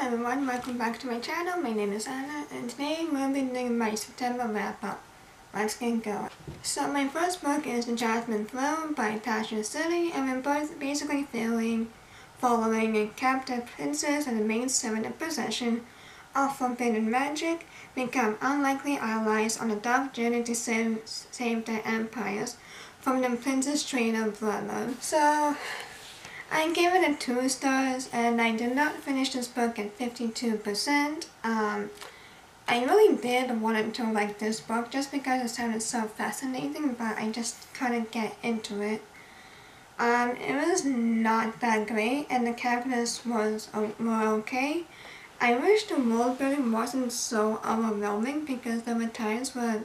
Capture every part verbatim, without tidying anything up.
Hello everyone, welcome back to my channel. My name is Anna and today we'll be doing my September wrap up. Let's get going. So my first book is The Jasmine Throne by Tasha Suri, and we're both basically feeling following a captive princess and the main servant of possession of forbidden magic become unlikely allies on a dark journey to save, save their empires from the prince's traitor brother. So I gave it a two stars, and I did not finish this book at fifty-two percent. Um, I really did want to like this book just because it sounded so fascinating, but I just couldn't get into it. Um, it was not that great and the characters was, were okay. I wish the world building wasn't so overwhelming because there were times where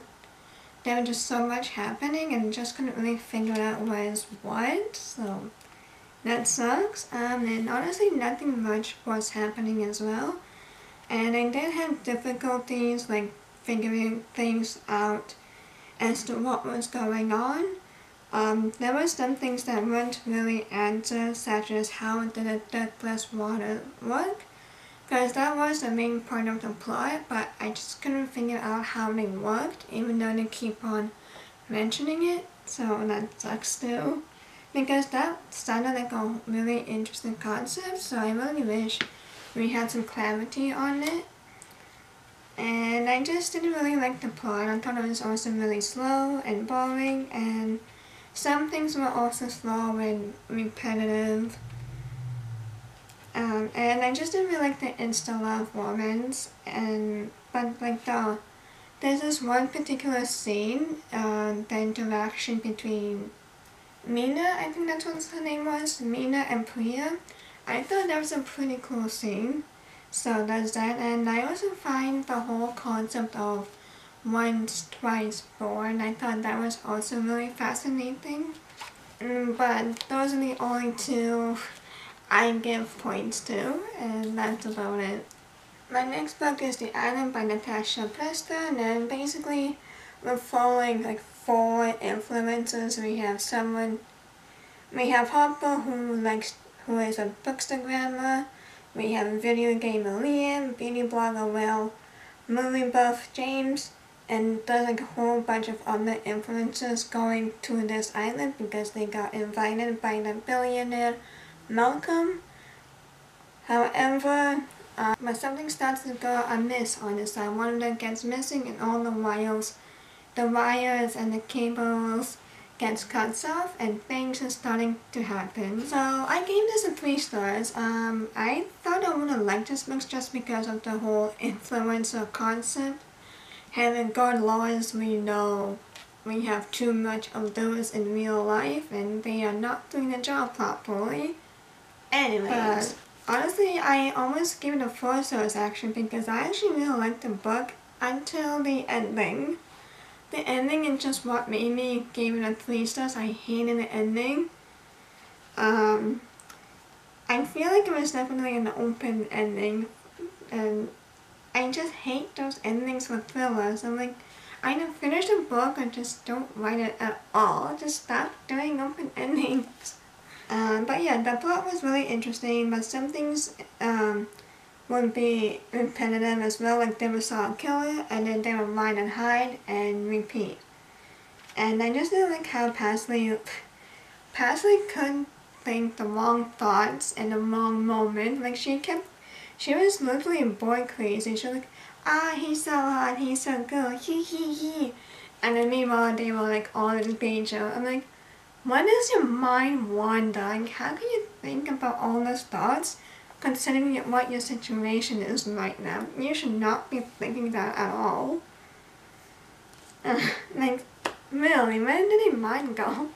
there was just so much happening and just couldn't really figure out what is what, so that sucks. Um, and honestly nothing much was happening as well, and I did have difficulties like figuring things out as to what was going on. Um, there were some things that weren't really answered, such as how did the Douglas water work, because that was the main part of the plot, but I just couldn't figure out how they worked even though they keep on mentioning it, so that sucks too. Because that sounded like a really interesting concept, so I really wish we had some clarity on it. And I just didn't really like the plot. I thought it was also really slow and boring, and some things were also slow and repetitive. Um, and I just didn't really like the insta-love romance, and but like the there's this one particular scene, uh, the interaction between Mina, I think that's what her name was, Mina and Priya. I thought that was a pretty cool scene, so that's that. And I also find the whole concept of once, twice born, I thought that was also really fascinating. Mm, but those are the only two I give points to, and that's about it. My next book is The Island by Natasha Preston, and basically we're following like four influences. We have someone, we have Harper who likes, who is a bookstagrammer, we have video gamer Liam, beauty blogger Will, movie buff James, and there's like a whole bunch of other influences going to this island because they got invited by the billionaire Malcolm. However, uh, when something starts to go amiss on this side, one of them gets missing and all the wires The wires and the cables gets cut off and things are starting to happen. So I gave this a three stars. Um, I thought I would have liked this book just because of the whole influencer concept. Having God laws, we know we have too much of those in real life and they are not doing their job properly. Anyways. But honestly, I almost gave it a four stars action because I actually really liked the book until the ending. The ending is just what made me give it a three stars. I hated the ending. Um, I feel like it was definitely an open ending, and I just hate those endings with thrillers. I'm like, either finish the book or just don't write it at all. Just stop doing open endings. Um, but yeah, the plot was really interesting, but some things um, would be repetitive as well, like they would saw a killer and then they would line and hide and repeat. And I just didn't like how Pasley Pasley couldn't think the wrong thoughts in the wrong moment. Like she kept she was literally boy crazy. She was like, ah, he's so hot, he's so good, he he he, and then meanwhile they were like all in danger. I'm like, when does your mind wander? Like, how can you think about all those thoughts considering what your situation is right now? You should not be thinking that at all. Uh, like, really, where did your mind go?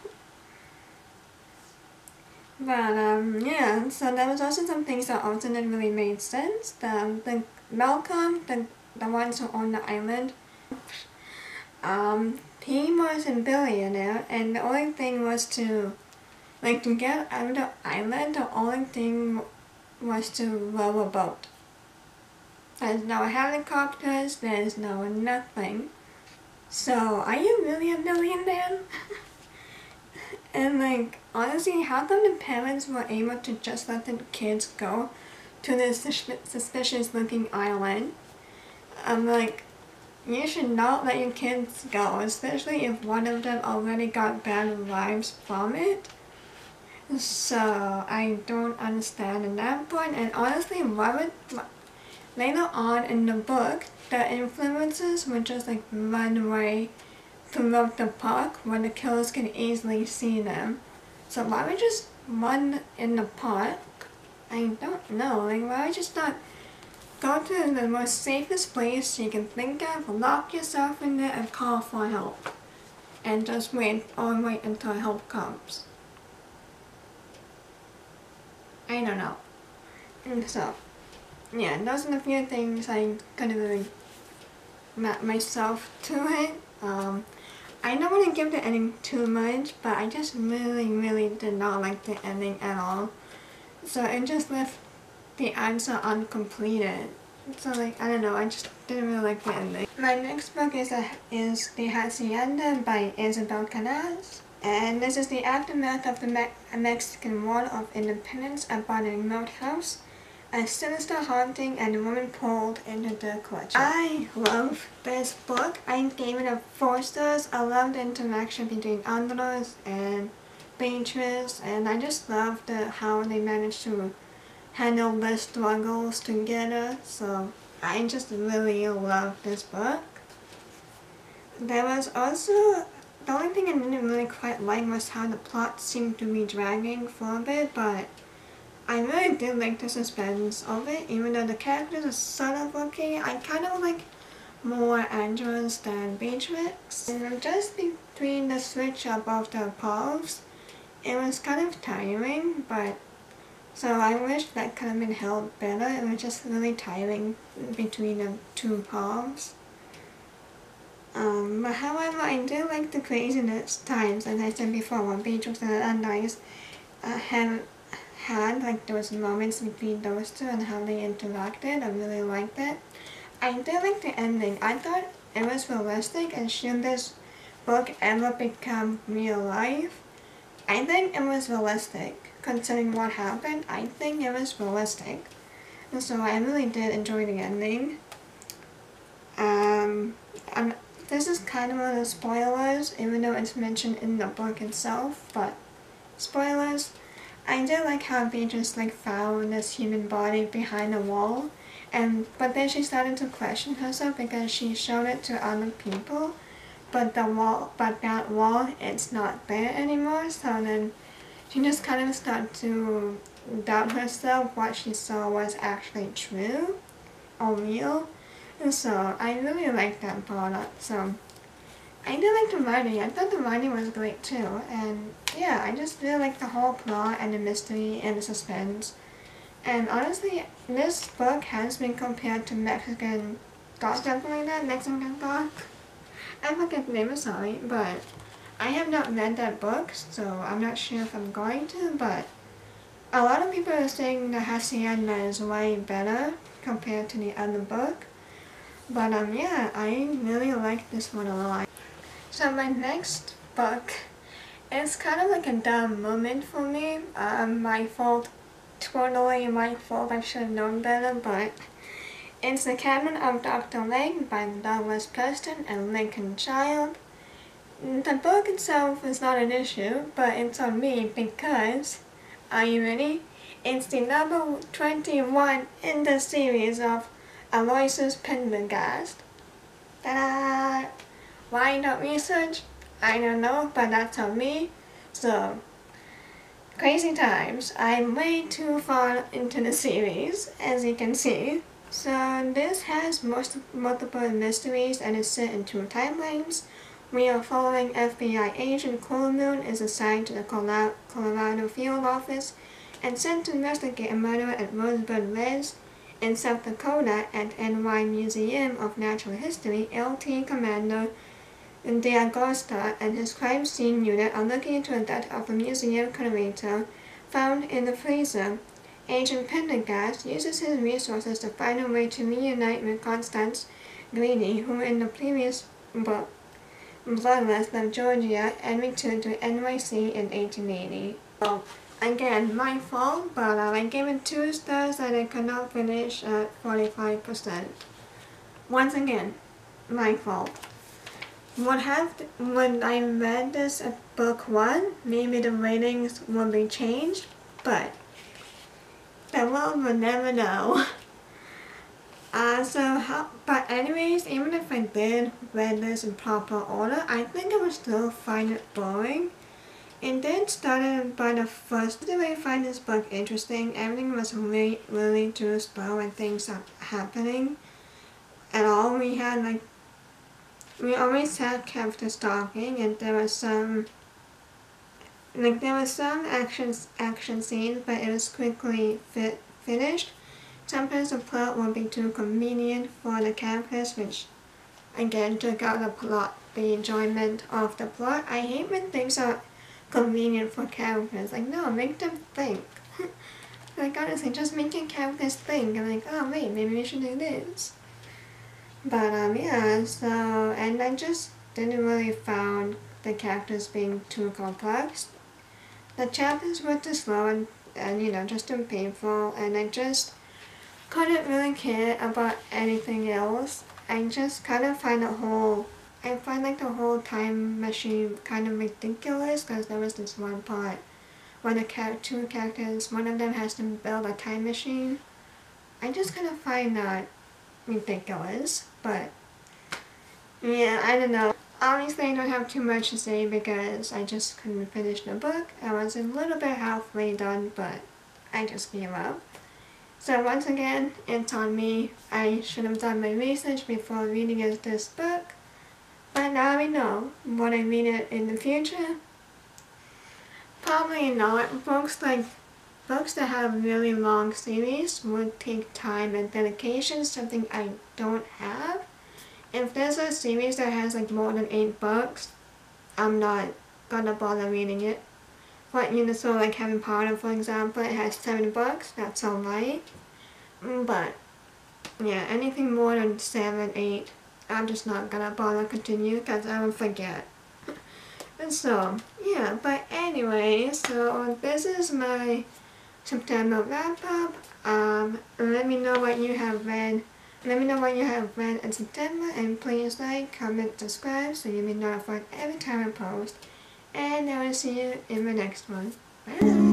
But, um, yeah, so there was also some things that also didn't really make sense. The, the Malcolm, the, the ones who own the island, um, he was a billionaire, and the only thing was to, like, to get out of the island, the only thing was to row a boat. There's no helicopters, there's no nothing. So, are you really a millionaire? And like, honestly, how come the parents were able to just let the kids go to the suspicious looking island. I'm like, you should not let your kids go, especially if one of them already got bad vibes from it. So I don't understand at that point, and honestly Robert, later on in the book, the influencers would just like run away throughout the park where the killers can easily see them. So why would just run in the park? I don't know, like why would just not go to the most safest place you can think of, lock yourself in there and call for help. And just wait, or wait until help comes. I don't know. And so, yeah, those are the few things I kind of really map myself to it. Um, I don't want to give the ending too much, but I just really, really did not like the ending at all. So it just left the answer uncompleted. So like, I don't know, I just didn't really like the ending. My next book is, a, is The Hacienda by Isabel Cañas. And this is the aftermath of the Me Mexican War of Independence about a remote house, a sinister haunting, and a woman pulled into the clutch. I love this book. I gave it a four stars. I love the interaction between Andres and Beatriz, and I just love the, how they managed to handle their struggles together. So I just really love this book. There was also... the only thing I didn't really quite like was how the plot seemed to be dragging for a bit, but I really did like the suspense of it. Even though the characters are sort of okay, I kind of like more Andros than Beatrix. And just between the switch up of the paths, it was kind of tiring, but so I wish that could have been held better. It was just really tiring between the two paths. Um, but however, I do like the craziness times, as I said before, when Beatrix and Andres uh, have had like those moments between those two and how they interacted. I really liked it. I did like the ending. I thought it was realistic, and should this book ever become real life, I think it was realistic. Considering what happened, I think it was realistic. And so I really did enjoy the ending. Um, I'm This is kind of one of the spoilers, even though it's mentioned in the book itself, but spoilers. I did like how Beatrice like found this human body behind a wall, and but then she started to question herself because she showed it to other people, but the wall, but that wall, it's not there anymore. So then she just kind of started to doubt herself what she saw was actually true or real. So I really like that product. So I did like the writing. I thought the writing was great too, and yeah, I just really like the whole plot and the mystery and the suspense. And honestly, this book has been compared to Mexican Gothic, something like that. Mexican Gothic. I forget the name. I'm sorry, but I have not read that book, so I'm not sure if I'm going to. But a lot of people are saying the Hacienda is way better compared to the other book. But um, yeah, I really like this one a lot. So my next book is kind of like a dumb moment for me. Um, my fault, totally my fault, I should have known better, but it's The Cabin of Doctor Lang by Douglas Preston and Lincoln Child. The book itself is not an issue, but it's on me because, are you ready? It's the number twenty-one in the series of Aloysius Pendergast. Ta-da! Why not research? I don't know, but that's on me. So, crazy times. I'm way too far into the series, as you can see. So this has most multiple mysteries and is set in two timelines. We are following F B I agent Cool Moon is assigned to the Colorado field office and sent to investigate a murder at Rosebud Ridge in South Dakota at N Y Museum of Natural History. L T Commander DeAgosta and his crime scene unit are looking into the death of a museum curator found in the freezer. Agent Pendergast uses his resources to find a way to reunite with Constance Greeny, who in the previous book, Bloodlust, left Georgia and returned to N Y C in eighteen eighty. Well, again my fault, but I was given two stars and I cannot finish at forty-five percent. Once again, my fault. Would have to, when I read this at book one, maybe the ratings would be changed, but the world will never know. Uh, so how, but anyways, even if I did read this in proper order, I think I would still find it boring. It did start by the first did I find this book interesting. Everything was really, really too slow and things are happening. At all, we had like, we always had characters talking, and there was some, like there was some action, action scenes, but it was quickly fit, finished. Sometimes the plot would be too convenient for the characters, which again took out the plot, the enjoyment of the plot. I hate when things are convenient for characters. Like, no, make them think. Like, honestly, just making characters think. I'm like, oh wait, maybe we should do this. But um, yeah, so, and I just didn't really found the characters being too complex. The chapters were too slow and, and you know, just too painful, and I just couldn't really care about anything else. I just kind of find the whole, I find like the whole time machine kind of ridiculous, because there was this one part where the char- two characters, one of them has to build a time machine. I just kind of find that ridiculous, but yeah, I don't know. Obviously I don't have too much to say because I just couldn't finish the book. I was a little bit halfway done, but I just gave up. So once again, it's on me. I should have done my research before reading this book, but now I know. Would I read it in the future? Probably not. Books like books that have really long series would take time and dedication, something I don't have. If there's a series that has like more than eight books, I'm not gonna bother reading it. But you know, so like Harry Potter, for example, it has seven books, that's alright. But yeah, anything more than seven, eight, I'm just not gonna bother continue because I will forget. And so, yeah, but anyway, so this is my September wrap up. Um, let me know what you have read. Let me know what you have read in September, and please like, comment, subscribe so you'll be notified every time I post. And I will see you in my next one. Bye!